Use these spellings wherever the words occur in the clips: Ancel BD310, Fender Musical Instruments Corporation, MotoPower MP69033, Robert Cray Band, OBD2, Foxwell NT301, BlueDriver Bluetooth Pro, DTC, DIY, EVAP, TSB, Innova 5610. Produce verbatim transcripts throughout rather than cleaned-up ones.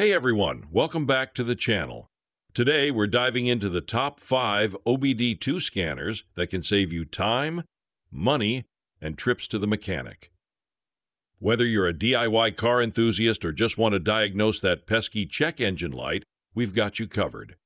Hey everyone, welcome back to the channel. Today we're diving into the top five O B D two scanners that can save you time, money, and trips to the mechanic. Whether you're a D I Y car enthusiast or just want to diagnose that pesky check engine light, we've got you covered.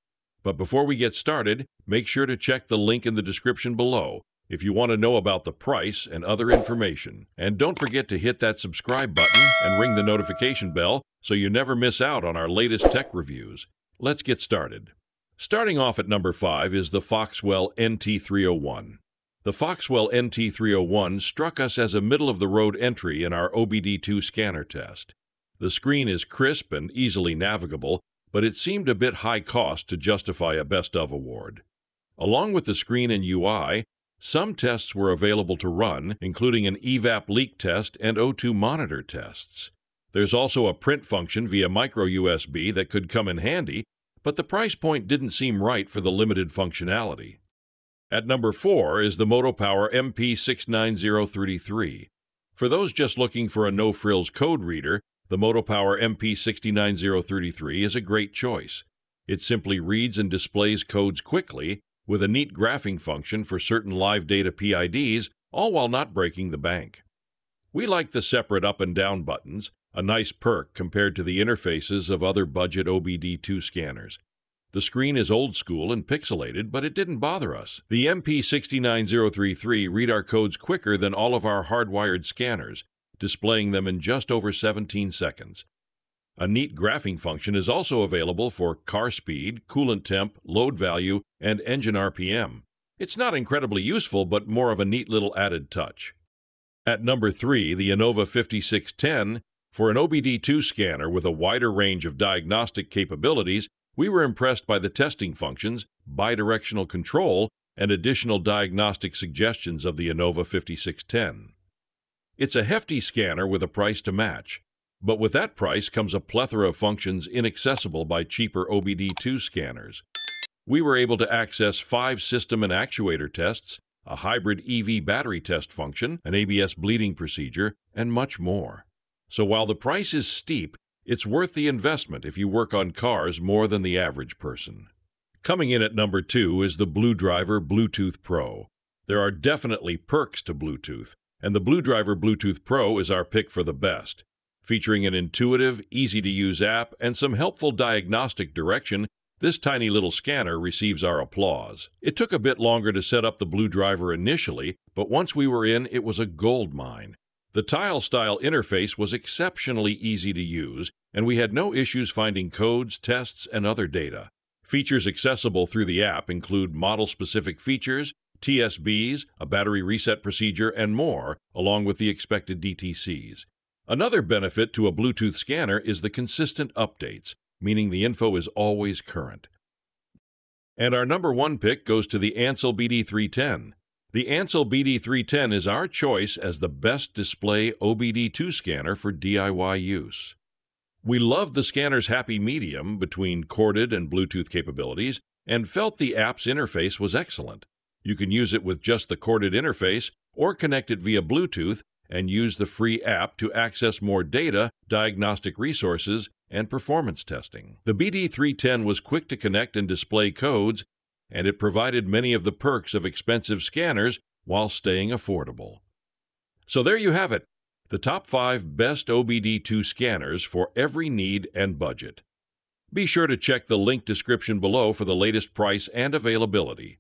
But before we get started, make sure to check the link in the description below if you want to know about the price and other information. And don't forget to hit that subscribe button and ring the notification bell so you never miss out on our latest tech reviews. Let's get started. Starting off at number five is the Foxwell N T three oh one. The Foxwell N T three oh one struck us as a middle-of-the-road entry in our O B D two scanner test. The screen is crisp and easily navigable, but it seemed a bit high cost to justify a Best of award. Along with the screen and U I, some tests were available to run, including an E VAP leak test and O two monitor tests. There's also a print function via micro U S B that could come in handy, but the price point didn't seem right for the limited functionality. At number four is the MotoPower M P six nine zero three three. For those just looking for a no-frills code reader, the MotoPower M P six nine zero three three is a great choice. It simply reads and displays codes quickly, with a neat graphing function for certain live data P I Ds, all while not breaking the bank. We like the separate up and down buttons, a nice perk compared to the interfaces of other budget O B D two scanners. The screen is old school and pixelated, but it didn't bother us. The M P six nine zero three three read our codes quicker than all of our hardwired scanners, displaying them in just over seventeen seconds. A neat graphing function is also available for car speed, coolant temp, load value, and engine R P M. It's not incredibly useful, but more of a neat little added touch. At number three, the Innova fifty-six ten. For an O B D two scanner with a wider range of diagnostic capabilities, we were impressed by the testing functions, bidirectional control, and additional diagnostic suggestions of the Innova fifty-six ten. It's a hefty scanner with a price to match. But with that price comes a plethora of functions inaccessible by cheaper O B D two scanners. We were able to access five system and actuator tests, a hybrid E V battery test function, an A B S bleeding procedure, and much more. So while the price is steep, it's worth the investment if you work on cars more than the average person. Coming in at number two is the BlueDriver Bluetooth Pro. There are definitely perks to Bluetooth, and the BlueDriver Bluetooth Pro is our pick for the best. Featuring an intuitive, easy-to-use app and some helpful diagnostic direction, this tiny little scanner receives our applause. It took a bit longer to set up the BlueDriver initially, but once we were in, it was a gold mine. The tile-style interface was exceptionally easy to use, and we had no issues finding codes, tests, and other data. Features accessible through the app include model-specific features, T S Bs, a battery reset procedure, and more, along with the expected D T Cs. Another benefit to a Bluetooth scanner is the consistent updates, meaning the info is always current. And our number one pick goes to the Ancel B D three ten. The Ancel B D three ten is our choice as the best display O B D two scanner for D I Y use. We loved the scanner's happy medium between corded and Bluetooth capabilities and felt the app's interface was excellent. You can use it with just the corded interface or connect it via Bluetooth and use the free app to access more data, diagnostic resources, and performance testing. The B D three ten was quick to connect and display codes, and it provided many of the perks of expensive scanners while staying affordable. So there you have it, the top five best O B D two scanners for every need and budget. Be sure to check the link description below for the latest price and availability.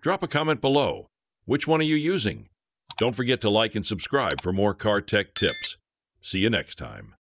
Drop a comment below. Which one are you using? Don't forget to like and subscribe for more car tech tips. See you next time.